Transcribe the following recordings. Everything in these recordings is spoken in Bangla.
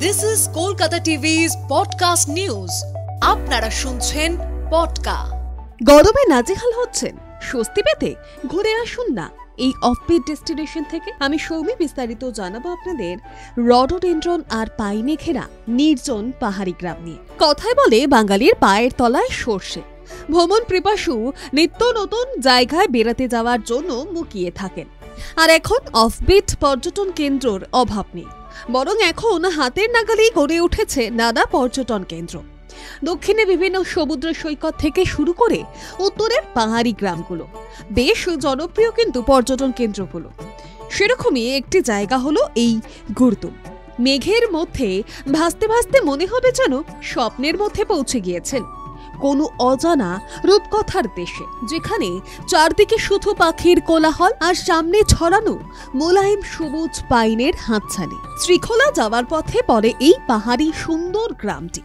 This is Kolkata TV's podcast news. আপনারা শুনছেন পডকাস্ট। গরমে নাজেহাল হচ্ছেন? স্বস্তি পেতে ঘুরে আসুন না এই অফবিট ডেস্টিনেশন থেকে। আমি সৌমি, বিস্তারিত জানাবো আপনাদের রডোডেনড্রন আর পাইনে ঘেরা নির্জন পাহাড়ি গ্রাম নিয়ে। কথায় বলে বাঙালির পায়ের তলায় সর্ষে। ভ্রমণ পিপাসু নিত্য নতুন জায়গায় বেড়াতে যাওয়ার জন্য মুখিয়ে থাকেন, আর এখন অফবিট পর্যটন কেন্দ্রের অভাব নেই, বরং এখন হাতের নাগালেই গড়ে উঠেছে নানা পর্যটন কেন্দ্র। দক্ষিণে বিভিন্ন সমুদ্র সৈকত থেকে শুরু করে উত্তরের পাহাড়ি গ্রামগুলো বেশ জনপ্রিয় কিন্তু পর্যটন কেন্দ্রগুলো। সেরকমই একটি জায়গা হলো এই গুরদুম। মেঘের মধ্যে ভাসতে ভাসতে মনে হবে যেন স্বপ্নের মধ্যে পৌঁছে গিয়েছেন কোনো অজানা রূপকথার দেশে, যেখানে চারদিকে শুধু পাখির কোলাহল আর সামনে ছড়ানো মোলায়েম সবুজ পাইনের হাতছানি। শ্রীখোলা যাওয়ার পথে পড়ে এই পাহাড়ি সুন্দর গ্রামটি।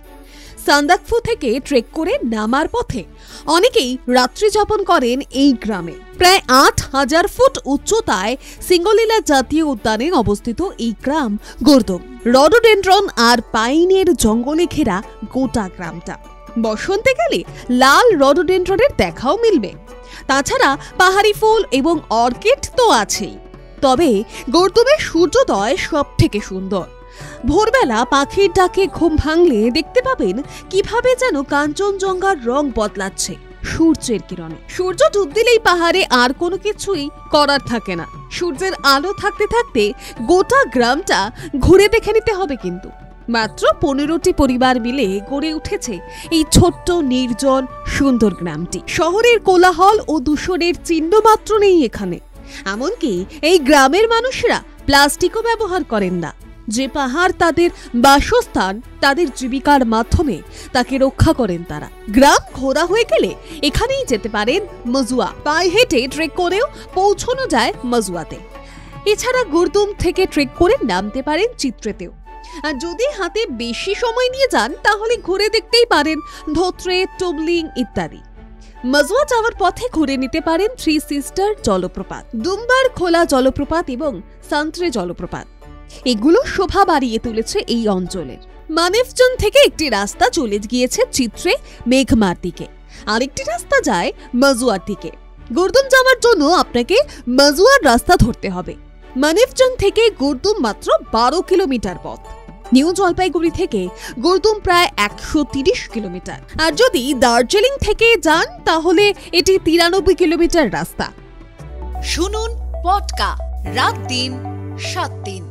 সান্দাকফু থেকে ট্রেক করে নামার পথে অনেকেই রাত্রি যাপন করেন এই গ্রামে। প্রায় 8,000 ফুট উচ্চতায় সিঙ্গলীলা জাতীয় উদ্যানে অবস্থিত এই গ্রাম গুরদুম। রডোডেনড্রন আর পাইনের জঙ্গলে ঘেরা গোটা গ্রামটা। বসন্তে গেলে লাল রডোডেনড্রনের দেখাও মিলবে। তাছাড়া পাহাড়ি ফুল এবং অর্কিড তো আছেই। তবে গুরদুমের সূর্যোদয় সব থেকে সুন্দর। ভোরবেলা পাখির ডাকে ঘুম ভাঙলে দেখতে পাবেন কিভাবে যেন কাঞ্চনজঙ্ঘার রং বদলাচ্ছে সূর্যের কিরণে। সূর্য ডুব দিলেই পাহাড়ে আর কোনো কিছুই করার থাকে না। সূর্যের আলো থাকতে থাকতে গোটা গ্রামটা ঘুরে দেখে নিতে হবে। কিন্তু মাত্র 15টি পরিবার মিলে গড়ে উঠেছে এই ছোট্ট নির্জন সুন্দর গ্রামটি। শহরের কোলাহল ও দূষণের চিহ্ন মাত্র নেই এখানে। এমনকি এই গ্রামের মানুষরা প্লাস্টিকও ব্যবহার করেন না। যে পাহাড় তাদের বাসস্থান, তাদের জীবিকার মাধ্যমে তাকে রক্ষা করেন তারা। গ্রাম ঘোরা হয়ে গেলে এখানেই যেতে পারেন মজুয়া। পায়ে হেঁটে ট্রেক করেও পৌঁছানো যায় মজুয়াতে। এছাড়া গুরদুম থেকে ট্রেক করে নামতে পারেন চিত্রেতেও। আর যদি হাতে বেশি সময় নিয়ে যান তাহলে ঘুরে দেখতেই পারেন ধোত্রে, টবলিং ইত্যাদি। মজুয়া যাওয়ার পথে ঘুরে নিতে পারেন থ্রি সিস্টার জলপ্রপাত, দুম্বার খোলা জলপ্রপাত এবং সান্ত্রে জলপ্রপাত। এগুলো শোভা বাড়িয়ে তুলেছে এই অঞ্চলের। মানেফজন থেকে একটি রাস্তা চলে গিয়েছে চিত্রে মেঘমার দিকে, আরেকটি রাস্তা যায় মজুয়ার দিকে। গুরদুম যাওয়ার জন্য আপনাকে মজুয়ার রাস্তা ধরতে হবে। মানেফজন থেকে গুরদুম মাত্র 12 কিলোমিটার পথ। নিউ জলপাইগুড়ি থেকে গুরদুম প্রায় 130 কিলোমিটার। আর যদি দার্জিলিং থেকে যান তাহলে এটি 93 কিলোমিটার রাস্তা। শুনুন পডকাস্ট রাত দিন 7 দিন।